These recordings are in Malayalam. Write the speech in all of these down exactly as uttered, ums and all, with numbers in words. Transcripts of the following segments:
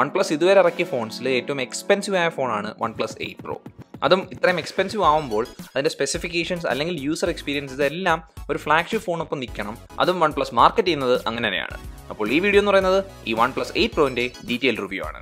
OnePlus ഇതുവരെ ഇറക്കിയ ഫോൺസിൽ ഏറ്റവും എക്സ്പെൻസീവ് ആയ ഫോണാണ് OnePlus എയ്റ്റ് Pro. അതും ഇത്രയും എക്സ്പെൻസീവ് ആവുമ്പോൾ അതിൻ്റെ സ്പെസിഫിക്കേഷൻസ് അല്ലെങ്കിൽ യൂസർ എക്സ്പീരിയൻസ് ഇതെല്ലാം ഒരു ഫ്ലാഗ്ഷിപ്പ് ഫോണൊപ്പം നിൽക്കണം. അതും OnePlus മാർക്കറ്റ് ചെയ്യുന്നത് അങ്ങനെ തന്നെയാണ്. അപ്പോൾ ഈ വീഡിയോ എന്ന് പറയുന്നത് ഈ OnePlus എയ്റ്റ് Proന്റെ ഡീറ്റെയിൽ റിവ്യൂ ആണ്.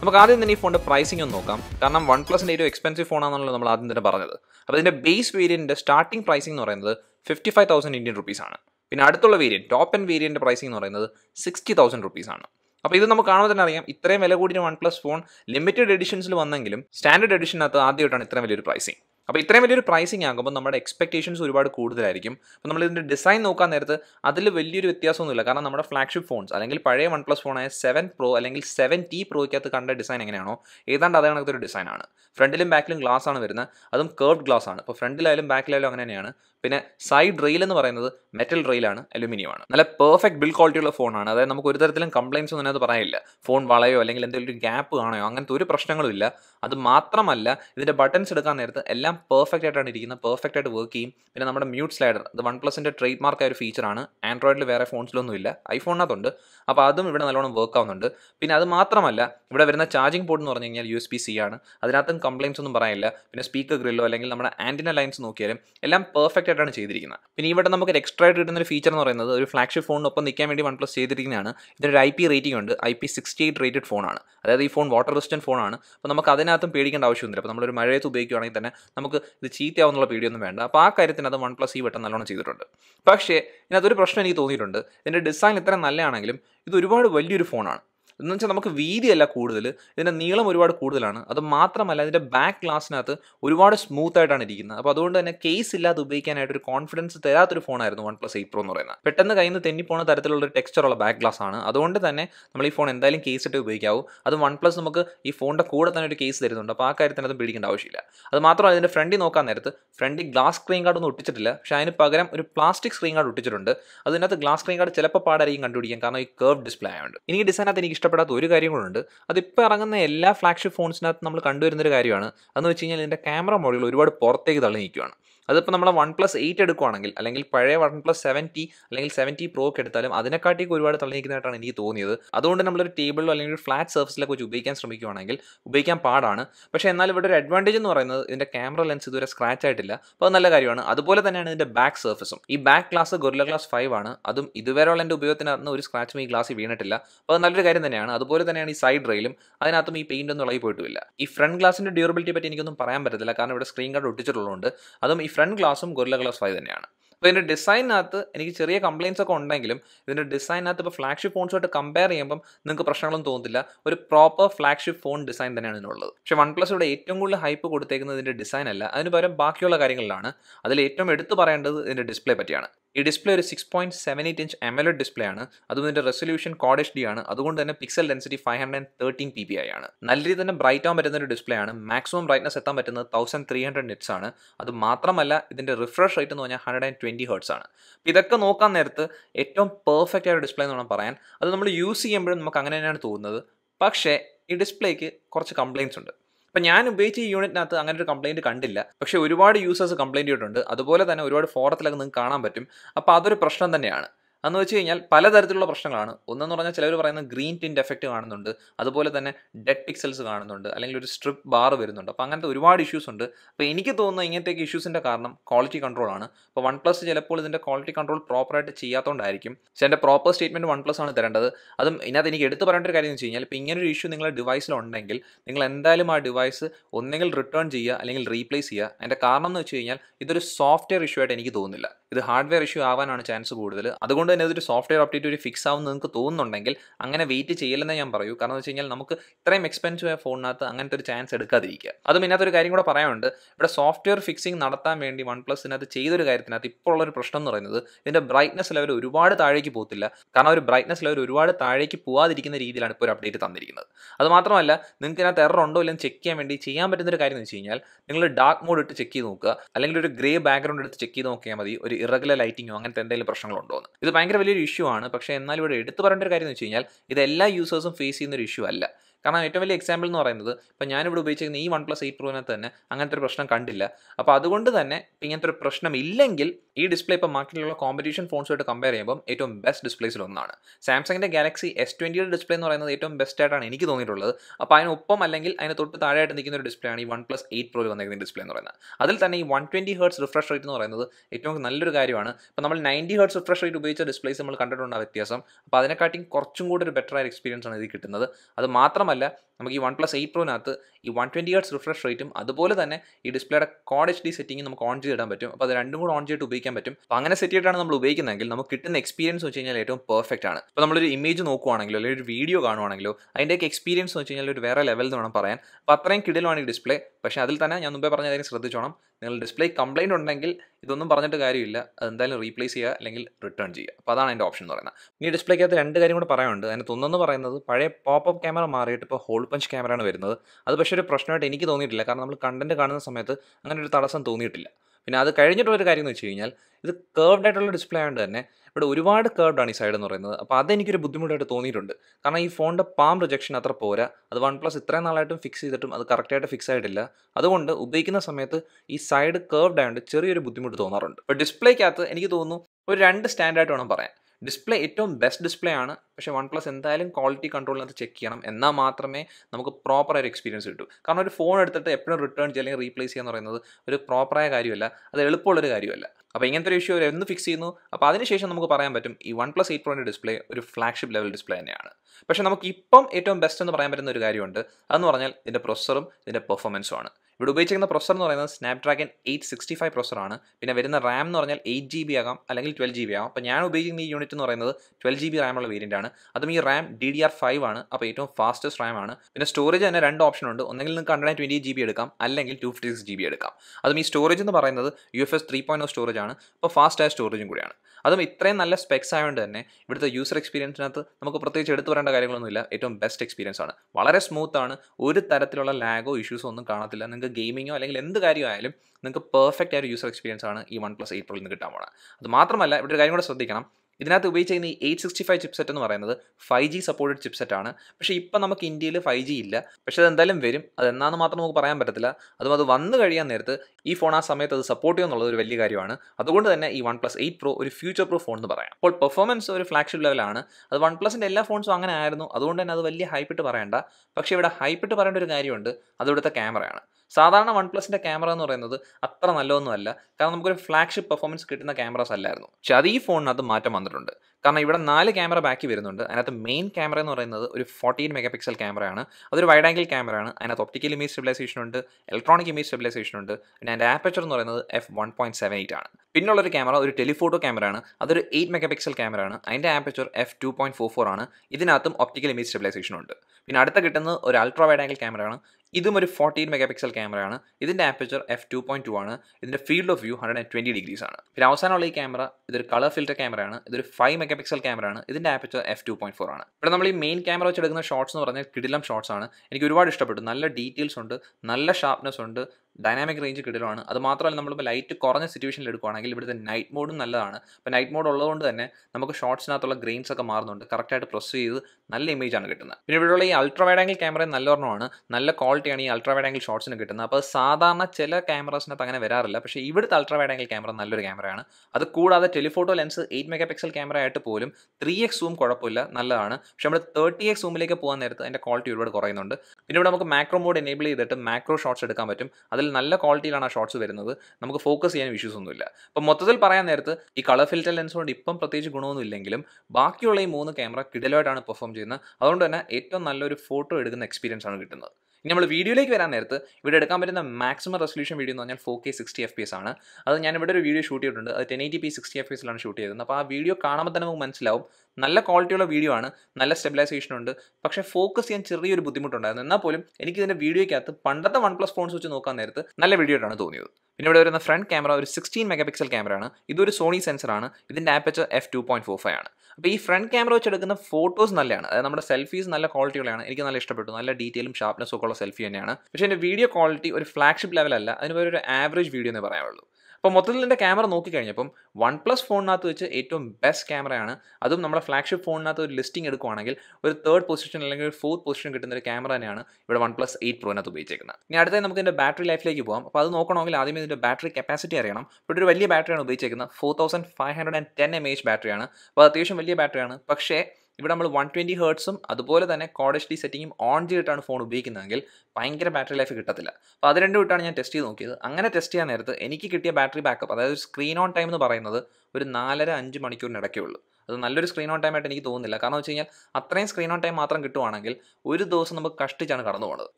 നമുക്ക് ആദ്യം തന്നെ ഈ ഫോണിൻ്റെ പ്രൈസിംഗ് ഒന്ന് നോക്കാം. കാരണം OnePlusൻ്റെ ഏറ്റവും എക്സ്പെൻസീവ് ഫോണാണെന്നുള്ളത് നമ്മൾ ആദ്യം തന്നെ പറഞ്ഞത്. അപ്പോൾ ഇതിൻ്റെ ബേസ് വേരിയൻറ്റിൻ്റെ സ്റ്റാർട്ടിംഗ് പ്രൈസിംഗ് എന്ന് പറയുന്നത് ഫിഫ്റ്റി ഫൈവ് തൗസൻഡ് ഇന്ത്യൻ റുപ്പീസാണ്. പിന്നെ അടുത്തുള്ള variant top end variant pricing എന്ന് പറയുന്നത് സിക്സ്റ്റി തൗസൻഡ് റുപ്പീസാണ്. അപ്പോൾ ഇത് നമുക്ക് കാണുമ്പോൾ തന്നെ അറിയാം ഇത്രയും വില കൂടിയ OnePlus ഫോൺ ലിമിറ്റഡ് എഡിഷൻസിൽ വന്നെങ്കിലും സ്റ്റാൻഡേർഡ് എഡിഷനകത്ത് ആദ്യമായിട്ടാണ് ഇത്രയും വലിയൊരു പ്രൈസിംഗ്. അപ്പോൾ ഇത്രയും വലിയൊരു പ്രൈസിംഗ് ആകുമ്പോൾ നമ്മുടെ എക്സ്പെക്ടേഷൻസ് ഒരുപാട് കൂടുതലായിരിക്കും. അപ്പോൾ നമ്മൾ ഇതിൻ്റെ ഡിസൈൻ നോക്കാൻ നേരത്ത് അതിൽ വലിയൊരു വ്യത്യാസമൊന്നുമില്ല. കാരണം നമ്മുടെ ഫ്ലാഗ്ഷിപ്പ് ഫോൺസ് അല്ലെങ്കിൽ പഴയ OnePlus ഫോണായ സെവൻ Pro അല്ലെങ്കിൽ സെവൻ ടി പ്രോയ്ക്കകത്ത് കണ്ട ഡിസൈൻ എങ്ങനെയാണോ ഏതാണ്ട് അതേ കണക്കത്തൊരു ഡിസൈനാണ്. ഫ്രണ്ടിലും ബാക്കിലും ഗ്ലാസ് ആണ് വരുന്നത്, അതും കർവ്ഡ് ഗ്ലാസ് ആണ്. അപ്പോൾ ഫ്രണ്ടിലായാലും ബാക്കിലായാലും അങ്ങനെ തന്നെയാണ്. പിന്നെ സൈഡ് റെയിൽ എന്ന് പറയുന്നത് മെറ്റൽ റെയിലാണ്, അലുമിനിയം ആണ്. നല്ല പെർഫെക്റ്റ് ബിൽഡ് ക്വാളിറ്റിയുള്ള ഫോണാണ്. അതായത് നമുക്ക് ഒരു തരത്തിലും കംപ്ലയിൻസ് ഒന്നും അത് പറയാനില്ല. ഫോൺ വളയോ അല്ലെങ്കിൽ എന്തെങ്കിലും ഒരു ഗ്യാപ്പ് കാണുകയോ അങ്ങനത്തെ ഒരു പ്രശ്നങ്ങളും ഇല്ല. അത് മാത്രമല്ല ഇതിൻ്റെ ബട്ടൺസ് എടുക്കാൻ നേരത്ത് എല്ലാം പെർഫെക്റ്റ് ആയിട്ടാണ് ഇരിക്കുന്നത്, പെർഫെക്റ്റ് ആയിട്ട് വർക്ക് ചെയ്യും. പിന്നെ നമ്മുടെ മ്യൂട്ട് സ്ലൈഡർ അത് OnePlusൻ്റെ ട്രേഡ് മാർക്ക് ആയ ഒരു ഫീച്ചറാണ്. ആൻഡ്രോയിഡിൽ വേറെ ഫോൺസിലൊന്നും ഇല്ല, ഐഫോണിനകത്തുണ്ട്. അപ്പോൾ അതും ഇവിടെ നല്ലോണം വർക്ക് ആവുന്നുണ്ട്. പിന്നെ അത് മാത്രമല്ല ഇവിടെ വരുന്ന ചാർജിങ് പോർട്ട് എന്ന് പറഞ്ഞു കഴിഞ്ഞാൽ യു എസ് ബി സി ആണ്. അതിനകത്തും കംപ്ലയിൻസ് ഒന്നും പറയാനില്ല. പിന്നെ സ്പീക്കർ ഗ്രില്ലോ അല്ലെങ്കിൽ നമ്മുടെ ആൻറ്റിന ലൈൻസ് നോക്കിയാലും എല്ലാം പെർഫെക്റ്റ് ആയിട്ടാണ് ചെയ്തിരിക്കുന്നത്. പിന്നെ ഇവിടെ നമുക്ക് ഒരു എക്സ്ട്രാ ആയിട്ട് കിട്ടുന്ന ഒരു ഫീച്ചർ എന്ന് പറയുന്നത് ഒരു ഫ്ലാഗ്ഷിപ്പ് ഫോണിനൊപ്പം നിൽക്കാൻ വേണ്ടി OnePlus ചെയ്തിരിക്കുന്നതാണ്. ഇതിനൊരു ഐ പി റേറ്റിംഗ് ഉണ്ട്. I P sixty eight rated ഫോണാണ്. അതായത് ഈ ഫോൺ വാട്ടർ റെസിസ്റ്റൻറ്റ് ഫോണാണ്. അപ്പോൾ നമുക്ക് അതിനകത്തും പേടിക്കേണ്ട ആവശ്യമൊന്നുമില്ല. അപ്പോൾ നമ്മളൊരു മഴയത്ത് ഉപയോഗിക്കുകയാണെങ്കിൽ തന്നെ നമുക്ക് ഇത് ചീത്തയാവുന്നുള്ള പേടിയൊന്നും വേണ്ട. അപ്പോൾ ആ കാര്യത്തിനകത്ത് OnePlus ഈ വട്ടം നല്ലോണം ചെയ്തിട്ടുണ്ട്. പക്ഷേ ഇതിനകത്തൊരു പ്രശ്നം എനിക്ക് തോന്നിയിട്ടുണ്ട്. ഇതിൻ്റെ ഡിസൈൻ ഇത്ര നല്ലതാണെങ്കിലും ഇത് ഒരുപാട് വലിയൊരു ഫോണാണ്. എന്ന് വെച്ചാൽ നമുക്ക് വീതിയല്ല കൂടുതൽ, ഇതിൻ്റെ നീളം ഒരുപാട് കൂടുതലാണ്. അത് മാത്രമല്ല ഇതിൻ്റെ ബാക്ക് ഗ്ലാസിനകത്ത് ഒരുപാട് സ്മൂത്ത് ആയിട്ടാണ് ഇരിക്കുന്നത്. അപ്പോൾ അതുകൊണ്ട് തന്നെ കേസ് ഇല്ലാതെ ഉപയോഗിക്കാനായിട്ടൊരു കോൺഫിഡൻസ് തരാത്തൊരു ഫോണായിരുന്നു OnePlus എയ്റ്റ് Pro എന്ന് പറയുന്നത്. പെട്ടെന്ന് കയ്യിൽ നിന്ന് തെന്നിപ്പോണ തരത്തിലുള്ള ടെക്സ്ചറുള്ള ബാക്ക് ഗ്ലാസ് ആണ്. അതുകൊണ്ട് തന്നെ നമ്മൾ ഈ ഫോൺ എന്തായാലും കേസ് ഇട്ട് ഉപയോഗിക്കാവൂ. അത് OnePlus നമുക്ക് ഈ ഫോണിൻ്റെ കൂടെ തന്നെ ഒരു കേസ് തരുന്നുണ്ട്. അപ്പോൾ ആ കാര്യത്തിന് അത് പേടിക്കേണ്ട ആവശ്യമില്ല. അത് മാത്രമല്ല ഇതിൻ്റെ ഫ്രണ്ടിൽ നോക്കാൻ നേരത്ത് ഫ്രണ്ടിൽ ഗ്ലാസ് സ്ക്രീൻ കാർഡ് ഒന്നും ഒട്ടിച്ചിട്ടില്ല. പക്ഷേ അതിന് പകരം ഒരു പ്ലാസ്റ്റിക് സ്ക്രീൻ കാർഡ് ഒട്ടിച്ചിട്ടുണ്ട്. അതിനകത്ത് ഗ്ലാസ് സ്ക്രീൻ കാർഡ് ചിലപ്പോൾ പാടായിരിക്കും കണ്ടുപിടിക്കാൻ, കാരണം ഈ കർവ് ഡിസ്പ്ലേ ആയതുകൊണ്ട്. ഇനി ഡിസൈനകത്ത് എനിക്ക് ഇഷ്ടപ്പെടാത്ത ഒരു കാര്യം കൂടെ, അതിപ്പോൾ ഇറങ്ങുന്ന എല്ലാ ഫ്ലാഗ്ഷിപ്പ് ഫോൺസിനകത്ത് നമ്മൾ കണ്ടുവരുന്നൊരു കാര്യമാണ്. അതെന്ന് വെച്ച് കഴിഞ്ഞാൽ ഇതിൻ്റെ ക്യാമറ മോഡ്യൂൾ ഒരുപാട് പുറത്തേക്ക് തള്ളി നിൽക്കുകയാണ്. അതിപ്പോൾ നമ്മൾ OnePlus എയ്റ്റ് എടുക്കുകയാണെങ്കിൽ അല്ലെങ്കിൽ പഴയ OnePlus സെവൻ ടി അല്ലെങ്കിൽ സെവൻ ടി Pro ഒക്കെ എടുത്താലും അതിനെക്കാട്ടിയൊക്കെ ഒരുപാട് തള്ളി നിൽക്കുന്നതായിട്ടാണ് എനിക്ക് തോന്നിയത്. അതുകൊണ്ട് നമ്മളൊരു ടേബിളിലോ അല്ലെങ്കിൽ ഒരു ഫ്ലാറ്റ് സർഫസിലൊക്കെ വെച്ച് ഉപയോഗിക്കാൻ ശ്രമിക്കുകയാണെങ്കിൽ ഉപയോഗിക്കാൻ പാടാണ്. പക്ഷേ എന്നാൽ ഇവിടെ ഒരു അഡ്വാൻറ്റേജ് എന്ന് പറയുന്നത് ഇതിൻ്റെ ക്യാമറ ലെൻസ് ഇതുവരെ സ്ക്രാച്ച് ആയിട്ടില്ല. അപ്പോൾ അത് നല്ല കാര്യമാണ്. അതുപോലെ തന്നെയാണ് ഇതിൻ്റെ ബാക്ക് സർഫസും. ഈ back glass Gorilla glass five ആണ്. അതും ഇതുവരെയുള്ള എൻ്റെ ഉപയോഗത്തിനകത്ത് ഒരു സ്ക്രാച്ചും ഈ ഗ്ലാസ് വീണിട്ടില്ല. അപ്പോൾ അത് നല്ലൊരു കാര്യം തന്നെയാണ്. അതുപോലെ തന്നെയാണ് ഈ സൈഡ് റെയിലും, അതിനകത്തും ഈ പെയിൻ്റ് ഒന്നും ഇളകി പോയിട്ടില്ല. ഈ ഫ്രണ്ട് ഗ്ലാസിൻ്റെ ഡ്യൂറബിലിറ്റിയെ പറ്റി എനിക്കൊന്നും പറയാൻ പറ്റത്തില്ല, കാരണം ഇവിടെ സ്ക്രീൻ കാർഡ് ഒട്ടിച്ചിട്ടുള്ളതുകൊണ്ട്. അതും ഈ ഫ്രണ്ട് ഗ്ലാസും ഗൊറില്ല ഗ്ലാസ് ഫൈവ് തന്നെയാണ്. അപ്പോൾ ഇതിൻ്റെ ഡിസൈനകത്ത് എനിക്ക് ചെറിയ കംപ്ലയിൻസ് ഒക്കെ ഉണ്ടെങ്കിലും ഇതിൻ്റെ ഡിസൈനകത്ത് ഇപ്പോൾ ഫ്ലാഗ്ഷിപ്പ് ഫോൺസുമായിട്ട് കമ്പയർ ചെയ്യുമ്പം നിങ്ങൾക്ക് പ്രശ്നങ്ങളൊന്നും തോന്നില്ല. ഒരു പ്രോപ്പർ ഫ്ലാഗ്ഷിപ്പ് ഫോൺ ഡിസൈൻ തന്നെയാണ് ഇതിനുള്ളത്. പക്ഷേ OnePlus ഇവിടെ ഏറ്റവും കൂടുതൽ ഹൈപ്പ് കൊടുത്തേക്കുന്നത് ഇതിൻ്റെ ഡിസൈൻ അല്ല, അതിന് പകരം ബാക്കിയുള്ള കാര്യങ്ങളിലാണ്. അതിൽ ഏറ്റവും എടുത്തു പറയേണ്ടത് ഇതിൻ്റെ ഡിസ്പ്ലേ പറ്റിയാണ്. ഈ ഡിസ്പ്ലേ ഒരു six point seven eight inch AMOLED display ആണ്. അതും ഇതിൻ്റെ റെസൊല്യൂഷൻ ക്വാഡ് എച്ച് ഡി ആണ്. അതുകൊണ്ട് തന്നെ pixel density five hundred and thirteen P B ആയി ആണ്. നല്ല രീതിയിൽ തന്നെ ബ്രൈറ്റ് ആവാൻ പറ്റുന്ന ഒരു ഡിസ്പ്ലേ ആണ്. മാക്സിമം ബ്രൈറ്റ്നസ് എത്താൻ പറ്റുന്നത് തൗസൻഡ് ത്രീ ഹൺഡ്രഡ് നിറ്റ്സ് ആണ്. അത് മാത്രമല്ല ഇതിൻ്റെ റിഫ്രഷ് റേറ്റ് എന്ന് പറഞ്ഞാൽ ഹൺഡ്രഡ് ആൻഡ് ട്വൻറ്റി ഹേർട്സ് ആണ്. ഇതൊക്കെ നോക്കാൻ നേരത്ത് ഏറ്റവും പെർഫെക്റ്റ് ആയ ഡിസ്പ്ലേ എന്ന് വേണം പറയാൻ. അത് നമ്മൾ യൂസ് ചെയ്യുമ്പോഴും നമുക്ക് അങ്ങനെ തന്നെയാണ് തോന്നുന്നത്. പക്ഷേ ഈ ഡിസ്പ്ലേക്ക് കുറച്ച് കംപ്ലയിൻസ് ഉണ്ട്. അപ്പം ഞാൻ ഉപയോഗിച്ച ഈ യൂണിറ്റിനകത്ത് അങ്ങനെ ഒരു കംപ്ലയിൻറ്റ് കണ്ടില്ല. പക്ഷേ ഒരുപാട് യൂസേഴ്സ് കംപ്ലയിൻറ്റ് ചെയ്തിട്ടുണ്ട്. അതുപോലെ തന്നെ ഒരുപാട് ഫോറത്തിലൊക്കെ നിങ്ങൾക്ക് കാണാൻ പറ്റും. അപ്പോൾ അതൊരു പ്രശ്നം തന്നെയാണ്. എന്ന് വെച്ച് കഴിഞ്ഞാൽ പലതരത്തിലുള്ള പ്രശ്നങ്ങളാണ്. ഒന്നെന്ന് പറഞ്ഞാൽ ചിലർ പറയുന്ന ഗ്രീൻ ടിൻ്റ് എഫക്റ്റ് കാണുന്നുണ്ട്. അതുപോലെ തന്നെ ഡെഡ് പിക്സൽസ് കാണുന്നുണ്ട്, അല്ലെങ്കിൽ ഒരു സ്ട്രിപ്പ് ബാർ വരുന്നുണ്ട്. അപ്പോൾ അങ്ങനത്തെ ഒരുപാട് ഇഷ്യൂസ് ഉണ്ട്. അപ്പോൾ എനിക്ക് തോന്നുന്ന ഇങ്ങനത്തേക്ക് ഇഷ്യൂസിൻ്റെ കാരണം ക്വാളിറ്റി കൺട്രോളാണ്. അപ്പോൾ OnePlus ചിലപ്പോൾ ഇതിൻ്റെ ക്വാളിറ്റി കൺട്രോൾ പ്രോപ്പറായിട്ട് ചെയ്യാത്തതുകൊണ്ടായിരിക്കും. പക്ഷേ എൻ്റെ പ്രോപ്പർ സ്റ്റേറ്റ്മെൻറ്റ് OnePlus ആണ് തരേണ്ടത്. അതും ഇതിനകത്ത് എനിക്ക് എടുത്ത് പറയേണ്ട ഒരു കാര്യം എന്ന് വെച്ച് കഴിഞ്ഞാൽ ഇപ്പോൾ ഇങ്ങനൊരു ഇഷ്യൂ നിങ്ങളുടെ ഡിവൈസിലുണ്ടെങ്കിൽ നിങ്ങൾ എന്തായാലും ആ ഡിവൈസ് ഒന്നെങ്കിൽ റിട്ടേൺ ചെയ്യുക അല്ലെങ്കിൽ റീപ്ലേസ് ചെയ്യുക. അതിൻ്റെ കാരണം എന്ന് വെച്ച് കഴിഞ്ഞാൽ ഇതൊരു സോഫ്റ്റ്വെയർ ഇഷ്യൂ ആയിട്ട് എനിക്ക് തോന്നുന്നില്ല. ഇത് ഹാർഡ്വെയർ ഇഷ്യൂ ആവാനാണ് ചാൻസ് കൂടുതൽ. അതുകൊണ്ട് തന്നെ ഇതൊരു സോഫ്റ്റ്വെയർ അപ്ഡേറ്റ് ഒരു ഫിക്സ് ആവുമെന്ന് നിങ്ങൾക്ക് തോന്നുന്നുണ്ടെങ്കിൽ അങ്ങനെ വെയിറ്റ് ചെയ്യില്ലെന്ന് ഞാൻ പറയൂ. കാരണം എന്ന് വെച്ച് കഴിഞ്ഞാൽ നമുക്ക് ഇത്രയും എക്സ്പെൻസീവ് ആയ ഫോണിനകത്ത് അങ്ങനത്തെ ഒരു ചാൻസ് എടുക്കാതിരിക്കുക. അതും ഇതിനകത്തൊരു കാര്യം കൂടെ പറയാനുണ്ട്. ഇവിടെ സോഫ്റ്റ്വെയർ ഫിക്സിംഗ് നടത്താൻ വേണ്ടി OnePlusനകത്ത് ചെയ്തൊരു കാര്യത്തിനകത്ത് ഇപ്പോൾ ഉള്ളൊരു പ്രശ്നം എന്ന് പറയുന്നത് ഇതിൻ്റെ ബ്രൈറ്റ്നസ് ലെവൽ ഒരുപാട് താഴേക്ക് പോകത്തില്ല. കാരണം ഒരു ബ്രൈറ്റ്നസ് ലെവൽ ഒരുപാട് താഴേക്ക് പോകാതിരിക്കുന്ന രീതിയിലാണ് ഇപ്പോൾ ഒരു അപ്ഡേറ്റ് തന്നിരിക്കുന്നത്. അത് മാത്രമല്ല നിങ്ങൾക്ക് ഇതിനകത്ത് എറർ ഉണ്ടോ ഇല്ലെന്ന് ചെക്ക് ചെയ്യാൻ വേണ്ടി ചെയ്യാൻ പറ്റുന്നൊരു കാര്യം എന്ന് വെച്ച് കഴിഞ്ഞാൽ നിങ്ങൾ ഡാർക്ക് മോഡ് ഇട്ട് ചെക്ക് ചെയ്ത് നോക്കുക, അല്ലെങ്കിൽ ഒരു ഗ്രേ ബാക്ക്ഗ്രൗണ്ട് എടുത്ത് ചെക്ക് ചെയ്ത് നോക്കിയാൽ മതി ഒരു ഇറഗുലർ ലൈറ്റിങ്ങോ അങ്ങനത്തെ എന്തെങ്കിലും പ്രശ്നങ്ങളുണ്ടോ എന്ന്. ഇത് ഭയങ്കര വലിയൊരു ഇഷ്യൂ ആണ്. പക്ഷേ എന്നാലും ഇവിടെ എടുത്തു പറയേണ്ട ഒരു കാര്യം എന്ന് വെച്ച് കഴിഞ്ഞാൽ ഇത് എല്ലാ യൂസേഴ്സും ഫേസ് ചെയ്യുന്ന ഒരു ഇഷ്യൂ അല്ല. കാരണം ഏറ്റവും വലിയ എക്സാമ്പിൾ എന്ന് പറയുന്നത് ഇപ്പോൾ ഞാനിവിടെ ഉപയോഗിച്ചിരിക്കുന്ന ഈ OnePlus എയ്റ്റ് Pro-നകത്ത് തന്നെ അങ്ങനത്തെ ഒരു പ്രശ്നം കണ്ടില്ല. അപ്പോൾ അതുകൊണ്ട് തന്നെ ഇങ്ങനത്തെ ഒരു പ്രശ്നം ഇല്ലെങ്കിൽ ഈ ഡിസ്പ്ലേ ഇപ്പോൾ മാർക്കറ്റിലുള്ള കോമ്പറ്റീഷൻ ഫോൺസുമായിട്ട് കമ്പയർ ചെയ്യുമ്പോൾ ഏറ്റവും ബെസ്റ്റ് ഡിസ്പ്ലേസിൽ ഒന്നാണ്. സാംസങ്ങിൻ്റെ ഗാലക്സി എസ് ട്വൻറ്റിയുടെ ഡിസ്പ്ലേ എന്ന് പറയുന്നത് ഏറ്റവും ബെസ്റ്റ് ആയിട്ടാണ് എനിക്ക് തോന്നിയിട്ടുള്ളത്. അപ്പോൾ അതിനൊപ്പം അല്ലെങ്കിൽ അതിന് തൊട്ട് താഴെയായിട്ട് നിൽക്കുന്ന ഒരു ഡിസ്പ്ലേ ആണ് ഈ OnePlus എയ്റ്റ് Pro-യിൽ വന്നിരിക്കുന്ന ഡിസ്പ്ലേ എന്ന് പറയുന്നത്. അതിൽ തന്നെ ഈ one twenty hertz refresh rate എന്ന് പറയുന്നത് ഏറ്റവും നല്ലൊരു കാര്യമാണ്. ഇപ്പോൾ നമ്മൾ നയൻറ്റി ഹേർട്സ് റിഫ്രഷ് റേറ്റ് ഉപയോഗിച്ച ഡിസ്പ്ലേസ് നമ്മൾ കണ്ടിട്ടുണ്ട് വ്യത്യാസം. അപ്പോൾ അതിനെക്കാട്ടിയും കുറച്ചും കൂടി ഒരു ബെറ്റർ ആയ എക്സ്പീരിയൻസ് ആണ് ഇത് കിട്ടുന്നത്. അത് മാത്രമല്ല നമുക്ക് ഈ OnePlus എയ്റ്റ് Pro-നകത്ത് ഈ വൺ ട്വൻറ്റി ഹേർട്സ് റിഫ്രഷ് റേറ്റും അതുപോലെ തന്നെ ഈ ഡിസ്പ്ലേയുടെ ക്വാഡ് എച്ച് ഡി സെറ്റിംഗ് നമുക്ക് ഓൺ ചെയ്തിടാൻ പറ്റും. അപ്പോൾ അത് രണ്ടും കൂടെ ഓൺ ചെയ്തിട്ട് ഉപയോഗിക്കാൻ പറ്റും. അപ്പോൾ അങ്ങനെ സെറ്റ് ചെയ്തിട്ടാണ് നമ്മൾ ഉപയോഗിക്കുന്നതെങ്കിൽ നമുക്ക് കിട്ടുന്ന എക്സ്പീരിയൻസ് വെച്ച് കഴിഞ്ഞാൽ ഏറ്റവും പെർഫെക്റ്റ് ആണ്. ഇപ്പോൾ നമ്മളൊരു ഇമേജ് നോക്കുവാണെങ്കിലോ അല്ലെങ്കിൽ ഒരു വീഡിയോ കാണുവാണെങ്കിലോ അതിൻ്റെയൊക്കെ എക്സ്പീരിയൻസ് എന്ന് വെച്ച് കഴിഞ്ഞാൽ ഒരു വേറെ ലെവൽ എന്ന് വേണം പറയാൻ. അപ്പോൾ അത്രയും കിടലുമാണ് ഈ ഡിസ്പ്ലേ. പക്ഷേ അതിൽ തന്നെ ഞാൻ മുമ്പേ പറഞ്ഞ കാര്യം ശ്രദ്ധിച്ചോണം, നിങ്ങൾ ഡിസ്പ്ലേ കംപ്ലൈൻറ്റ് ഉണ്ടെങ്കിൽ ഇതൊന്നും പറഞ്ഞിട്ട് കാര്യമില്ല, അതെന്തായാലും റീപ്ലേസ് ചെയ്യുക അല്ലെങ്കിൽ റിട്ടേൺ ചെയ്യുക. അപ്പോൾ അതാണ് അതിൻ്റെ ഓപ്ഷൻ എന്ന് പറയുന്നത്. ഈ ഡിസ്പ്ലേക്ക് അകത്ത് രണ്ട് കാര്യം കൂടെ പറയാനുണ്ട്. അതിനകത്ത് ഒന്നെന്ന് പറയുന്നത് പഴയ പോപ്പപ്പ് ക്യാമറ മാറിയിട്ട് ഇപ്പോൾ ഹോൾ പഞ്ച് ക്യാമറയാണ് വരുന്നത്. അത് പക്ഷേ ഒരു പ്രശ്നമായിട്ട് എനിക്ക് തോന്നിയിട്ടില്ല, കാരണം നമ്മൾ കണ്ടന്റ് കാണുന്ന സമയത്ത് അങ്ങനെ ഒരു തടസ്സം തോന്നിയിട്ടില്ല. പിന്നെ അത് കഴിഞ്ഞിട്ടുള്ളൊരു കാര്യം എന്ന് വെച്ച് കഴിഞ്ഞാൽ ഇത് കർവ്ഡ് ആയിട്ടുള്ള ഡിസ്പ്ലേ ആയതുകൊണ്ട് തന്നെ ഇവിടെ ഒരുപാട് കർവ്ഡ് ആണ് ഈ സൈഡ് എന്ന് പറയുന്നത്. അപ്പോൾ അതെനിക്കൊരു ബുദ്ധിമുട്ടായിട്ട് തോന്നിയിട്ടുണ്ട്, കാരണം ഈ ഫോണിൻ്റെ പാം റിജക്ഷൻ അത്ര പോരാ. അത് OnePlus ഇത്രയും നാളായിട്ടും ഫിക്സ് ചെയ്തിട്ടും അത് കറക്റ്റായിട്ട് ഫിക്സ് ആയിട്ടില്ല. അതുകൊണ്ട് ഉപയോഗിക്കുന്ന സമയത്ത് ഈ സൈഡ് കർവ്ഡ് ആയതുകൊണ്ട് ചെറിയൊരു ബുദ്ധിമുട്ട് തോന്നാറുണ്ട്. അപ്പോൾ ഡിസ്പ്ലേക്കകത്ത് എനിക്ക് തോന്നുന്നു ഒരു രണ്ട് സ്റ്റാൻഡായിട്ട് വേണം പറയാൻ. ഡിസ്പ്ലേ ഏറ്റവും ബെസ്റ്റ് ഡിസ്പ്ലേ ആണ്, പക്ഷേ OnePlus എന്തായാലും ക്വാളിറ്റി കൺട്രോളിനകത്ത് ചെക്ക് ചെയ്യണം, എന്നാൽ മാത്രമേ നമുക്ക് പ്രോപ്പറായൊരു എക്സ്പീരിയൻസ് കിട്ടൂ. കാരണം ഒരു ഫോൺ എടുത്തിട്ട് എപ്പോഴും റിട്ടേൺ ചെയ്യുക അല്ലെങ്കിൽ റീപ്ലേസ് ചെയ്യുക എന്ന് പറയുന്നത് ഒരു പ്രോപ്പറായ കാര്യമല്ല, അത് എളുപ്പമുള്ളൊരു കാര്യമല്ല. അപ്പോൾ ഇങ്ങനത്തെ ഒരു ഇഷ്യൂ അവർ എന്ന് ഫിക്സ് ചെയ്യുന്നു. അപ്പോൾ അതിനുശേഷം നമുക്ക് പറയാൻ പറ്റും ഈ OnePlus എയ്റ്റ് Pro-ൻ്റെ ഡിസ്പ്ലേ ഒരു ഫ്ലാഗ്ഷിപ്പ് ലെവൽ ഡിസ്പ്ലേ തന്നെയാണ്. പക്ഷേ നമുക്ക് ഇപ്പം ഏറ്റവും ബെസ്റ്റ് എന്ന് പറയാൻ പറ്റുന്ന ഒരു കാര്യമുണ്ട്. അതെന്ന് പറഞ്ഞാൽ ഇതിൻ്റെ പ്രൊസറും ഇതിൻ്റെ പെർഫോമൻസും ആണ്. ഇവിടെ ഉപയോഗിച്ചിരിക്കുന്ന പ്രൊസർ എന്ന് പറയുന്നത് സ്നാപ്ഡ്രാഗൺ എയ്റ്റ് സിക്സ്റ്റി ഫൈവ് പ്രൊസറാണ്. പിന്നെ വരുന്ന റാം എന്ന് പറഞ്ഞാൽ എയ്റ്റ് ജി ബി ആകാം അല്ലെങ്കിൽ ട്വൽവ് ജി ബി ആകാം. അപ്പോൾ ഞാൻ ഉപയോഗിക്കുന്ന ഈ യൂണിറ്റ് എന്ന് പറയുന്നത് ട്വൽവ് ജി ബി റാമുള്ള വേരിയൻ്റ് ആണ്. അതും ഈ RAM D D R five ആണ്. അപ്പോൾ ഏറ്റവും ഫാസ്റ്റസ്റ്റ് റാം ആണ്. പിന്നെ സ്റ്റോറേജ് തന്നെ രണ്ട് ഓപ്ഷൻ ഉണ്ട്. ഒന്നെങ്കിൽ നിങ്ങൾക്ക് hundred and twenty G B എടുക്കാം അല്ലെങ്കിൽ two fifty six G B എടുക്കാം. അതും ഈ സ്റ്റോറേജ് എന്ന് പറയുന്നത് U F S three point storage ആണ്. അപ്പോൾ ഫാസ്റ്റായ സ്റ്റോറേജും കൂടിയാണ്. അതും ഇത്രയും നല്ല സ്പെക്സ് ആയതുകൊണ്ട് തന്നെ ഇവിടുത്തെ യൂസർ എക്സ്പീരിയൻസിനകത്ത് നമുക്ക് പ്രത്യേകിച്ച് എടുത്തു വരേണ്ട കാര്യങ്ങളൊന്നുമില്ല. ഏറ്റവും ബെസ്റ്റ് എക്സ്പീരിയൻസ് ആണ്, വളരെ സ്മൂത്ത് ആണ്, ഒരു തരത്തിലുള്ള ലാഗോ ഇഷ്യൂസോ ഒന്നും കാണത്തില്ല. നിങ്ങൾക്ക് ഗെയിമിങ്ങോ അല്ലെങ്കിൽ എന്ത് കാര്യമായാലും നിങ്ങൾക്ക് പെർഫെക്റ്റ് ആയ ഒരു യൂസർ എക്സ്പീരിയൻസ് ആണ് ഈ OnePlus എയ്റ്റ് Pro-യിൽ നിന്ന് കിട്ടാൻ പോണത്. അത് മാത്രമല്ല ഇവിടെ ഒരു കാര്യം കൂടെ ശ്രദ്ധിക്കണം, ഇതിനകത്ത് ഉപയോഗിച്ചിരിക്കുന്ന ഈ എയ്റ്റ് സിക്സ്റ്റി ഫൈവ് ചിപ്സെറ്റ് എന്ന് പറയുന്നത് ഫൈവ് ജി സപ്പോർട്ടഡ് ചിപ്സെറ്റാണ്. പക്ഷേ ഇപ്പം നമുക്ക് ഇന്ത്യയിൽ ഫൈവ് ജി ഇല്ല, പക്ഷേ അതെന്തായാലും വരും. അതെന്നാന്ന് മാത്രം നമുക്ക് പറയാൻ പറ്റത്തില്ല. അതും അത് വന്നു കഴിയാൻ നേരത്ത് ഈ ഫോൺ ആ സമയത്ത് അത് സപ്പോർട്ട് ചെയ്യുമെന്നുള്ളത് ഒരു വലിയ കാര്യമാണ്. അതുകൊണ്ട് തന്നെ ഈ OnePlus എയ്റ്റ് Pro ഒരു ഫ്യൂച്ചർ പ്രൂഫ് ഫോൺ എന്ന് പറയാം. അപ്പോൾ പെർഫോമൻസ് ഒരു ഫ്ലാഗ്ഷിപ്പ് ലെവലാണ്. അത് OnePlus-ൻ്റെ എല്ലാ ഫോൺസും അങ്ങനെ ആയിരുന്നു, അതുകൊണ്ട് തന്നെ അത് വലിയ ഹൈപ്പിട്ട് പറയേണ്ട. പക്ഷേ ഇവിടെ ഹൈപ്പിട്ട് പറയേണ്ട ഒരു കാര്യമുണ്ട്, അത് ഇവിടുത്തെ ക്യാമറയാണ്. സാധാരണ OnePlus-ൻ്റെ ക്യാമറ എന്ന് പറയുന്നത് അത്ര നല്ലതൊന്നുമല്ല, കാരണം നമുക്കൊരു ഫ്ലാഗ്ഷിപ്പ് പെർഫോമൻസ് കിട്ടുന്ന ക്യാമറാസ് അല്ലായിരുന്നു. പക്ഷേ അത് ഈ ഫോണിനകത്ത് മാറ്റം വന്നിട്ടുണ്ട്. കാരണം ഇവിടെ നാല് ക്യാമറ ബാക്കി വരുന്നുണ്ട്. അതിനകത്ത് മെയിൻ ക്യാമറ എന്ന് പറയുന്നത് ഒരു ഫോർട്ടീൻ മെഗാ പിക്സൽ ക്യാമറയാണ്. അതൊരു വൈഡ് ആംഗിൾ ക്യാമറയാണ്. അതിനകത്ത് ഒപ്റ്റിക്കൽ ഇമേജ് സ്റ്റെബിലൈസേഷൻ ഉണ്ട്, ഇലക്ട്രോണിക് ഇമേജ് സ്റ്റെബിലൈസേഷൻ ഉണ്ട്. പിന്നെ അതിൻ്റെ ആപ്പച്ചർ എന്ന് പറയുന്നത് F one point seven eight ആണ്. പിന്നുള്ളൊരു ക്യാമറ ഒരു ടെലിഫോട്ടോ ക്യാമറയാണ്. അതൊരു എയ്റ്റ് മെഗാ പിക്സൽ ക്യാമറയാണ്. അതിൻ്റെ aperture F two point four four ആണ്. ഇതിനകത്തും ഒപ്റ്റിക്കൽ ഇമേജ് സ്റ്റെബിലൈസേഷൻ ഉണ്ട്. പിന്നെ അടുത്ത കിട്ടുന്നത് ഒരു അൾട്രാ വൈഡ് ആംഗിൾ ക്യാമറയാണ്. ഇതും ഒരു ഫോർട്ടീൻ മെഗാ പിക്സൽ ക്യാമറയാണ്. ഇതിൻ്റെ aperture F two point two ആണ്. ഇതിൻ്റെ field of view hundred and twenty degrees ആണ്. പിന്നെ അവസാനമുള്ള ഈ ക്യാമറ ഇതൊരു കളർ ഫിൽറ്റർ ക്യാമറയാണ്. ഇതൊരു ഫൈവ് മെഗാ പിക്സൽ ക്യാമറയാണ്. ഇതിൻ്റെ aperture F two point four ആണ്. ഇവിടെ നമ്മൾ ഈ മെയിൻ ക്യാമറ വെച്ചെടുക്കുന്ന ഷോട്ട്സ് എന്ന് പറഞ്ഞാൽ കിടിലം ഷോട്ട്സ് ആണ്. എനിക്ക് ഒരുപാട് ഇഷ്ടപ്പെട്ടു. നല്ല ഡീറ്റെയിൽസ് ഉണ്ട്, നല്ല ഷാർപ്നെസ് ഉണ്ട്, ഡൈനാമിക് റേഞ്ച് കിടലുമാണ്. അത് മാത്രമല്ല നമ്മളിപ്പോൾ ലൈറ്റ് കുറഞ്ഞ സിറ്റുവേഷനിൽ എടുക്കുകയാണെങ്കിൽ ഇവിടുത്തെ നൈറ്റ് മോഡും നല്ലതാണ്. അപ്പോൾ നൈറ്റ് മോഡ് ഉള്ളതുകൊണ്ട് തന്നെ നമുക്ക് ഷോർട്സിനകത്തുള്ള ഗ്രെയിൻസ് ഒക്കെ മാറുന്നുണ്ട്. കറക്റ്റായിട്ട് പ്രസ് ചെയ്ത് നല്ല ഇമേജാണ് കിട്ടുന്നത്. പിന്നെ ഇവിടെയുള്ള ഈ അൾട്രാ വൈഡ് ആംഗിൾ ക്യാമറ നല്ലൊരെണ്ണമാണ്. നല്ല ക്വാളിറ്റിയാണ് ഈ അൾട്രാ വൈഡ് ആംഗിൾ ഷോട്ട്സിന് കിട്ടുന്നത്. അപ്പോൾ സാധാരണ ചില ക്യാമറാസിനകത്ത് അങ്ങനെ വരാറില്ല, പക്ഷേ ഇവിടുത്തെ അൾട്രാ വൈഡ് ആംഗിൾ ക്യാമറ നല്ലൊരു ക്യാമറയാണ്. അത് കൂടാതെ telephoto lens eight megapixel camera ആയിട്ട് പോലും ത്രീ എക്സ് സൂം കുഴപ്പമില്ല, നല്ലതാണ്. പക്ഷേ നമ്മൾ തേർട്ടി എക്സ് സൂമിലേക്ക് പോകാൻ നേരത്ത് അതിൻ്റെ ക്വാളിറ്റി ഒരുപാട് കുറയുന്നുണ്ട്. പിന്നെ ഇവിടെ നമുക്ക് മാക്രോ മോഡ് എനേബിൾ ചെയ്തിട്ട് മാക്രോ ഷോട്ട്സ് എടുക്കാൻ പറ്റും. അതിൽ നല്ല ക്വാളിറ്റിയിലാണ് ആ ഷോട്ട്സ് വരുന്നത്. നമുക്ക് ഫോക്കസ് ചെയ്യാൻ ഇഷ്യൂസ് ഒന്നുമില്ല. അപ്പോൾ മൊത്തത്തിൽ പറയാൻ നേരത്ത് ഈ കളർ ഫിൽറ്റർ ലെൻസ് കൊണ്ട് ഇപ്പം പ്രത്യേകിച്ച് ഗുണമൊന്നും ഇല്ലെങ്കിലും ബാക്കിയുള്ള ഈ മൂന്ന് ക്യാമറ കിടലുമായിട്ടാണ് പെർഫോം ചെയ്യുന്നത്. അതുകൊണ്ട് തന്നെ ഏറ്റവും നല്ലൊരു ഫോട്ടോ എടുക്കുന്ന എക്സ്പീരിയൻസ് ആണ് കിട്ടുന്നത്. ഇനി നമ്മൾ വീഡിയോയിലേക്ക് വരാൻ നേരത്ത് ഇവിടെ എടുക്കാൻ പറ്റുന്ന മാക്സിമം റെസൊല്യൂഷൻ വീഡിയോ എന്ന് പറഞ്ഞാൽ four K sixty F P S ആണ്. അത് ഞാൻ ഇവിടെ ഒരു വീഡിയോ ഷൂട്ട് ചെയ്തിട്ടുണ്ട്. അത് ten eighty P sixty F P എസിലാണ് ഷൂട്ട് ചെയ്തത്. അപ്പോൾ ആ വീഡിയോ കാണുമ്പോൾ തന്നെ നമുക്ക് മനസ്സിലാവും നല്ല ക്വാളിറ്റിയുള്ള വീഡിയോ ആണ്, നല്ല സ്റ്റെബിലൈസേഷൻ ഉണ്ട്. പക്ഷേ ഫോക്കസ് ചെയ്യാൻ ചെറിയൊരു ബുദ്ധിമുട്ടുണ്ടായിരുന്നു. എന്നാൽ പോലും എനിക്ക് ഇതിൻ്റെ വീഡിയോയ്ക്കകത്ത് പണ്ടത്തെ OnePlus ഫോൺസ് വെച്ച് നോക്കാൻ നേരത്ത് നല്ല വീഡിയോ ആയിട്ടാണ് തോന്നിയത്. പിന്നെ ഇവിടെ വരുന്ന ഫ്രണ്ട് ക്യാമറ ഒരു സിക്സ്റ്റീൻ മെഗാ പിക്സൽ ക്യാമറയാണ്. ഇതൊരു സോണി സെൻസറാണ്. ഇതിൻ്റെ aperture F two point four five ആണ്. അപ്പോൾ ഈ ഫ്രണ്ട് ക്യാമറ വെച്ചെടുക്കുന്ന ഫോട്ടോസ് നല്ലതാണ്. അതായത് നമ്മുടെ സെൽഫീസ് നല്ല ക്വാളിറ്റിയുള്ളതാണ്. എനിക്ക് നല്ല ഇഷ്ടപ്പെട്ടു. നല്ല ഡീറ്റെയിലും ഷാർപ്നെസ്സും ഒക്കെ ഉള്ള സെൽഫി തന്നെയാണ്. പക്ഷേ എൻ്റെ വീഡിയോ ക്വാളിറ്റി ഒരു ഫ്ലാഗ്ഷിപ്പ് ലെവലല്ല, അതിന് ഒരു ആവറേജ് വീഡിയോ എന്നേ പറയാനുള്ളൂ. അപ്പോൾ മൊത്തത്തിൽ ഇതിൻ്റെ ക്യാമറ നോക്കി കഴിഞ്ഞപ്പോൾ വൺ പ്ലസ് ഫോണിനകത്ത് വെച്ച് ഏറ്റവും ബെസ്റ്റ് ക്യാമറയാണ്. അതും നമ്മുടെ ഫ്ലാഗ്ഷിപ്പ് ഫോണിനകത്ത് ഒരു ലിസ്റ്റിംഗ് എടുക്കുകയാണെങ്കിൽ ഒരു തേർഡ് പൊസിഷൻ അല്ലെങ്കിൽ ഒരു ഫോർത്ത് പൊസിഷൻ കിട്ടുന്ന ഒരു ക്യാമറ തന്നെയാണ് ഇവിടെ വൺ പ്ലസ് എയ്റ്റ് പ്രോനകത്ത് ഉപയോഗിച്ചേക്കുന്നത്. ഇനി അടുത്തായി നമുക്ക് ഇതിൻ്റെ ബാറ്ററി ലൈഫിലേക്ക് പോകാം. അപ്പോൾ അത് നോക്കണമെങ്കിൽ ആദ്യമേ ഇതിൻ്റെ ബാറ്ററി കപ്പാസിറ്റി അറിയണം. ഇവിടെ ഒരു വലിയ ബാറ്ററിയാണ് ഉപയോഗിച്ചേക്കുന്നത്. Four thousand five hundred and ten m A h ബാറ്ററിയാണ്. അപ്പോൾ അത്യാവശ്യം വലിയ ബാറ്ററിയാണ്. പക്ഷേ ഇവിടെ നമ്മൾ വൺ ട്വൻറ്റി ഹേർട്സും അതുപോലെ തന്നെ ക്വാഡ് എച്ച് ഡി സെറ്റിങ്ങും ഓൺ ചെയ്തിട്ടാണ് ഫോൺ ഉപയോഗിക്കുന്നതെങ്കിൽ ഭയങ്കര ബാറ്ററി ലൈഫ് കിട്ടത്തില്ല. അപ്പോൾ അത് രണ്ടും ഇട്ടാണ് ഞാൻ ടെസ്റ്റ് ചെയ്ത് നോക്കിയത്. അങ്ങനെ ടെസ്റ്റ് ചെയ്യാൻ നേരത്ത് എനിക്ക് കിട്ടിയ ബാറ്ററി ബാക്കപ്പ്, അതായത് സ്ക്രീൻ ഓൺ ടൈം എന്ന് പറയുന്നത് ഒരു നാലര അഞ്ച് മണിക്കൂറിനിടയ്ക്കേ ഉള്ളൂ. അത് നല്ലൊരു സ്ക്രീൻ ഓൺ ടൈമായിട്ട് എനിക്ക് തോന്നുന്നില്ല. കാരണം വെച്ച് കഴിഞ്ഞാൽ അത്രയും സ്ക്രീൻ ഓൺ ടൈം മാത്രം കിട്ടുവാണെങ്കിൽ ഒരു ദിവസം നമുക്ക് കഷ്ടിച്ചാണ് കടന്നു പോകുന്നത്.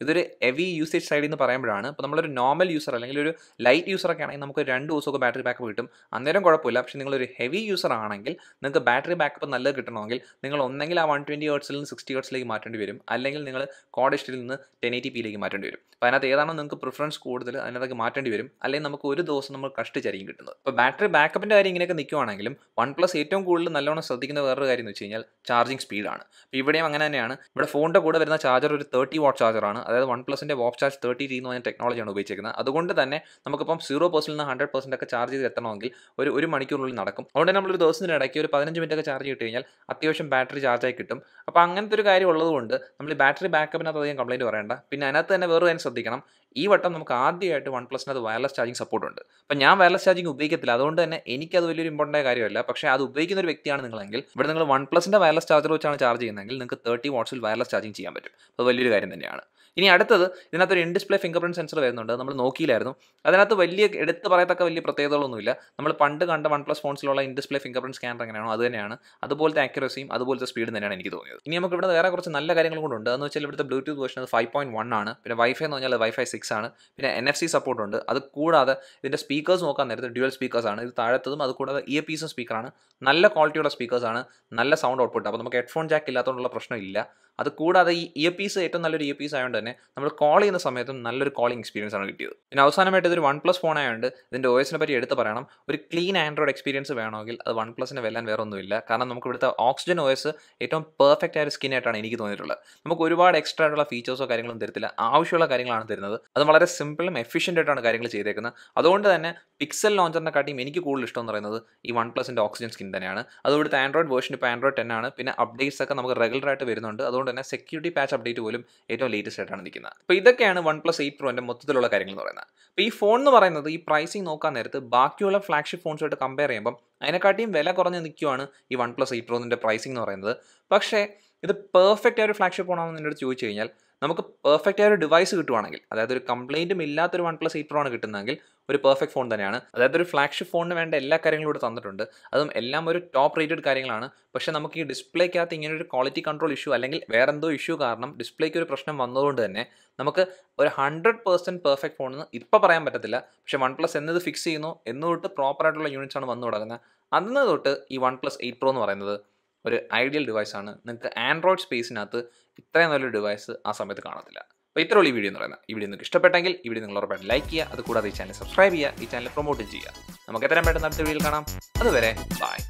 ഇതൊരു ഹെവി യൂസേജ് സൈഡിൽ നിന്ന് പറയുമ്പോഴാണ്. ഇപ്പോൾ നമ്മളൊരു നോർമൽ യൂസർ അല്ലെങ്കിൽ ഒരു ലൈറ്റ് യൂസറൊക്കെ ആണെങ്കിൽ നമുക്ക് രണ്ട് ദിവസമൊക്കെ ബാറ്ററി ബാക്കപ്പ് കിട്ടും, അന്നേരം കുഴപ്പമില്ല. പക്ഷേ നിങ്ങളൊരു ഹെവി യൂസർ ആണെങ്കിൽ നിങ്ങൾക്ക് ബാറ്ററി ബാക്കപ്പ് നല്ലത് കിട്ടണമെങ്കിൽ നിങ്ങൾ ഒന്നെങ്കിൽ ആ വൺ ട്വൻറ്റി ഹേർട്സിൽ നിന്ന് സിക്സ്റ്റി ഹേർട്സിലേക്ക് മാറ്റേണ്ടി വരും, അല്ലെങ്കിൽ നിങ്ങൾ ക്വാഡ് എച്ച് ഡിയിൽ നിന്ന് ടെൻ എയ്റ്റി പിയിലേക്ക് മാറ്റേണ്ടി വരും. അപ്പോൾ അതിനകത്ത് ഏതാണോ നിങ്ങൾക്ക് പ്രിഫറൻസ് കൂടുതൽ അതിനകത്ത് മാറ്റേണ്ടി വരും, അല്ലെങ്കിൽ നമുക്ക് ഒരു ദിവസം നമ്മൾ കഷ്ടിച്ചായിരിക്കും കിട്ടുന്നത്. അപ്പോൾ ബാറ്ററി ബാക്കപ്പിൻ്റെ കാര്യം ഇങ്ങനെയൊക്കെ നിൽക്കുവാണെങ്കിലും വൺ പ്ലസ് ഏറ്റവും കൂടുതൽ നല്ലോണം ശ്രദ്ധിക്കുന്ന വേറൊരു കാര്യം എന്ന് വെച്ച് കഴിഞ്ഞാൽ ചാർജിങ് സ്പീഡാണ്. അപ്പോൾ ഇവിടെയും അങ്ങനെ തന്നെയാണ്. ഇവിടെ ഫോണിൻ്റെ കൂടെ വരുന്ന ചാർജർ ഒരു തേർട്ടി വാട്ട് ചാർജറാണ്. അതായത് വൺ പ്ലസിൻ്റെ വാഫ് ചാർജ് തേർട്ടി ടി എന്ന് പറഞ്ഞ ടെക്നോളജിയാണ് ഉപയോഗിച്ചിരിക്കുന്നത്. അതുകൊണ്ട് തന്നെ നമുക്കിപ്പം സീറോ പെർസെൻറ്റിൽ നിന്ന് ഹൺഡ്രഡ് പെർസെൻറ്റ് ഒക്കെ ചാർജ് ചെയ്ത് എത്തണമെങ്കിൽ ഒരു ഒരു മണിക്കൂറിനുള്ളിൽ നടക്കും. അതുകൊണ്ട് നമ്മളൊരു ദിവസത്തിന് ഇടയ്ക്ക് ഒരു പതിനഞ്ച് മിനിറ്റ് ഒക്കെ ചാർജ് കിട്ടി കഴിഞ്ഞാൽ അത്യാവശ്യം ബാറ്ററി ചാർജായി കിട്ടും. അപ്പോൾ അങ്ങനത്തെ ഒരു കാര്യം ഉള്ളതുകൊണ്ട് നമ്മൾ ഈ ബാറ്ററി ബാക്കപ്പിനകത്ത് അധികം കംപ്ലയിൻറ്റ് പറയേണ്ട. പിന്നെ അതിനകത്ത് തന്നെ വേറൊരു കാര്യം ശ്രദ്ധിക്കണം. ഈ വട്ടം നമുക്ക് ആദ്യമായിട്ട് വൺ പ്ലസിനകത്ത് വയർലെസ് ചാർജിങ് സപ്പോർട്ടുണ്ട്. അപ്പം ഞാൻ വയർലെസ് ചാർജിങ് ഉപയോഗിക്കത്തില്ല, അതുകൊണ്ട് തന്നെ എനിക്കത് വലിയൊരു ഇമ്പോർട്ടൻ്റ് കാര്യമല്ല. പക്ഷേ അത് ഉപയോഗിക്കുന്ന ഒരു വ്യക്തിയാണ് നിങ്ങളെങ്കിൽ ഇവിടെ നിങ്ങൾ വൺ പ്ലസിൻ്റെ വയർലെസ് ചാർജർ വെച്ചാണ് ചാർജ് ചെയ്യുന്നതെങ്കിൽ നിങ്ങൾക്ക് തേർട്ടി വാട്ട്സിൽ വയർലെസ് ചാർജിങ് ചെയ്യാൻ പറ്റും. അത് വലിയൊരു കാര്യം തന്നെയാണ്. ഇനി അടുത്തത് ഇതിനകത്ത് ഒരു in display fingerprint sensor വരുന്നുണ്ട്. നമ്മൾ നോക്കിയില്ലായിരുന്നു. അതിനകത്ത് വലിയ എടുത്ത് പറയത്തക്ക വലിയ പ്രത്യേകതകളൊന്നുമില്ല. നമ്മൾ പണ്ട് കണ്ട വൺ പ്ലസ് ഫോൺസിലുള്ള in display fingerprint scanner എങ്ങനെയാണോ അത് തന്നെയാണ്. അതുപോലത്തെ ആക്യുറസിയും അതുപോലത്തെ സ്പീഡും തന്നെയാണ് എനിക്ക് തോന്നിയത്. ഇനി നമുക്ക് ഇവിടെ വേറെ കുറച്ച് നല്ല കാര്യങ്ങൾ കൊണ്ടുണ്ട്. എന്ന് വെച്ചാൽ ഇവിടുത്തെ Bluetooth version five point one ആണ്. പിന്നെ വൈഫൈ എന്ന് പറഞ്ഞാൽ വൈഫൈ സിക്സ് ആണ്. പിന്നെ എൻ എഫ് സി സപ്പോർട്ടുണ്ട്. അത് കൂടാതെ ഇതിൻ്റെ സ്പീക്കേഴ്സ് നോക്കാൻ നേരത്തെ ഡ്യുവൽ സ്പീക്കേഴ്സാണ്. ഇത് താഴത്തതും അത് കൂടാതെ ഇയർ പീസും സ്പീക്കറാണ്. നല്ല ക്വാളിറ്റിയുള്ള സ്പീക്കേഴ്സാണ്, നല്ല സൗണ്ട് ഔട്ട്പുട്ട്. അപ്പോൾ നമുക്ക് ഹെഡ്ഫോൺ ജാക്ക് ഇല്ലാത്തതുകൊണ്ടുള്ള പ്രശ്നമില്ല. അത് കൂടാതെ ഈ ഇയർ പീസ് ഏറ്റവും നല്ലൊരു ഇയർ പീസ് ആയതുകൊണ്ട് തന്നെ നമ്മൾ കോൾ ചെയ്യുന്ന സമയത്തും നല്ലൊരു കോളിംഗ് എക്സ്പീരിയൻസ് ആണ് കിട്ടിയത്. പിന്നെ അവസാനമായിട്ട് ഇതൊരു വൺ പ്ലസ് ഫോൺ ആയതുകൊണ്ട് ഇതിൻ്റെ ഒ എസിനെ പറ്റി എടുത്ത് പറയണം. ഒരു ക്ലീൻ ആൻഡ്രോയിഡ് എക്സ്പീരിയൻസ് വേണമെങ്കിൽ അത് വൺ പ്ലസിന് വെല്ലാൻ വേറെ ഒന്നുമില്ല. കാരണം നമുക്ക് ഇവിടുത്തെ ഓക്സിജൻ ഒ എസ് ഏറ്റവും പെർഫെക്റ്റ് ആയൊരു സ്കിൻ ആയിട്ടാണ് എനിക്ക് തോന്നിയിട്ടുള്ളത്. നമുക്ക് ഒരുപാട് എക്സ്ട്രാ ആയിട്ടുള്ള ഫീച്ചേഴ്സോ കാര്യങ്ങളും തരത്തില്ല, ആവശ്യമുള്ള കാര്യങ്ങളാണ് തരുന്നത്. അത് വളരെ സിമ്പിളും എഫിഷ്യൻ്റ് ആയിട്ടാണ് കാര്യങ്ങൾ ചെയ്തേക്കുന്നത്. അതുകൊണ്ട് തന്നെ പിക്സൽ ലോഞ്ചറിനെ കാട്ടിയും എനിക്ക് കൂടുതൽ ഇഷ്ടം എന്ന് പറയുന്നത് ഈ വൺ പ്ലസിൻ്റെ ഓക്സിജൻ സ്കിൻ തന്നെയാണ്. അത് ഇവിടുത്തെ ആൻഡ്രോയിഡ് വേർഷൻ ഇപ്പോൾ ആൻഡ്രോയിഡ് ടെൻ ആണ്. പിന്നെ അപ്ഡേറ്റ്സ് ഒക്കെ നമുക്ക് റെഗുലറായിട്ട് വരുന്നുണ്ട്. അതുകൊണ്ട് തന്നെ സെക്യൂരിറ്റി പാച്ച് അപ്ഡേറ്റ് പോലും ഏറ്റവും ലേറ്റസ്റ്റ് ആയിട്ടാണ് നിൽക്കുന്നത്. അപ്പോൾ ഇതൊക്കെയാണ് വൺ പ്ലസ് എയ്റ്റ് പ്രോൻ്റെ മൊത്തത്തിലുള്ള കാര്യങ്ങൾ എന്ന് പറയുന്നത്. അപ്പോൾ ഈ ഫോൺ എന്ന് പറയുന്നത് ഈ പ്രൈസിങ് നോക്കാൻ നേരത്ത് ബാക്കിയുള്ള ഫ്ലാഗ്ഷിപ്പ് ഫോൺസുമായിട്ട് കമ്പയർ ചെയ്യുമ്പം അതിനെക്കാട്ടിയും വില കുറഞ്ഞ് നിൽക്കുവാണ് ഈ വൺ പ്ലസ് എയ്റ്റ് പ്രോൻ്റെ പ്രൈസിങ് എന്ന് പറയുന്നത്. പക്ഷേ ഇത് പെർഫെക്റ്റ് ആയൊരു ഫ്ലാഗ്ഷിപ്പ് ഫോണാണെന്ന് നിന്നോട് ചോദിച്ചു കഴിഞ്ഞാൽ നമുക്ക് പെർഫെക്റ്റ് ആയൊരു ഡിവൈസ് കിട്ടുവാണെങ്കിൽ, അതായത് ഒരു കംപ്ലയിൻറ്റും ഇല്ലാത്തൊരു വൺ പ്ലസ് എയ്റ്റ് പ്രോ ആണ് കിട്ടുന്നതെങ്കിൽ ഒരു പെർഫെക്റ്റ് ഫോൺ തന്നെയാണ്. അതായത് ഒരു ഫ്ലാഗ്ഷിപ്പ് ഫോണിന് വേണ്ട എല്ലാ കാര്യങ്ങളും ഇവിടെ തന്നിട്ടുണ്ട്. അതും എല്ലാം ഒരു ടോപ്പ് റേറ്റഡ് കാര്യങ്ങളാണ്. പക്ഷേ നമുക്ക് ഈ ഡിസ്പ്ലേക്കകത്ത് ഇങ്ങനൊരു ക്വാളിറ്റി കൺട്രോൾ ഇഷ്യൂ അല്ലെങ്കിൽ വേറെ എന്തോ ഇഷ്യൂ കാരണം ഡിസ്പ്ലേക്ക് ഒരു പ്രശ്നം വന്നതുകൊണ്ട് തന്നെ നമുക്ക് ഒരു ഹൺഡ്രഡ് പെർസെൻറ്റ് പെർഫെക്റ്റ് ഫോണെന്ന് ഇപ്പോൾ പറയാൻ പറ്റത്തില്ല. പക്ഷേ വൺ പ്ലസ് എന്നത് ഫിക്സ് ചെയ്യുന്നു എന്ന് തൊട്ട് പ്രോപ്പറായിട്ടുള്ള യൂണിറ്റ്സ് ആണ് വന്നു തുടങ്ങുന്നത്. അന്ന് തൊട്ട് ഈ വൺ പ്ലസ് എയ്റ്റ് പ്രോ എന്ന് പറയുന്നത് ഒരു ഐഡിയൽ ഡിവൈസാണ്. നിങ്ങൾക്ക് ആൻഡ്രോയിഡ് സ്പേസിനകത്ത് ഇത്രയും നല്ലൊരു ഡിവൈസ് ആ സമയത്ത് കാണത്തില്ല. അപ്പോൾ ഇത്രയുള്ള ഈ വീഡിയോ എന്ന് പറയുന്നത്. ഈ വീഡിയോ നിങ്ങൾക്ക് ഇഷ്ടപ്പെട്ടെങ്കിൽ ഈ വീഡിയോ നിങ്ങൾ ഉറപ്പായിട്ട് ലൈക്ക് ചെയ്യുക. അതുകൂടാതെ ഈ ചാനൽ സബ്സ്ക്രൈബ് ചെയ്യുക, ഈ ചാനൽ പ്രൊമോട്ട് ചെയ്യുക. നമുക്ക് എത്രയും പെട്ടെന്ന് അടുത്ത വീഡിയോയിൽ കാണാം. അതുവരെ ബൈ.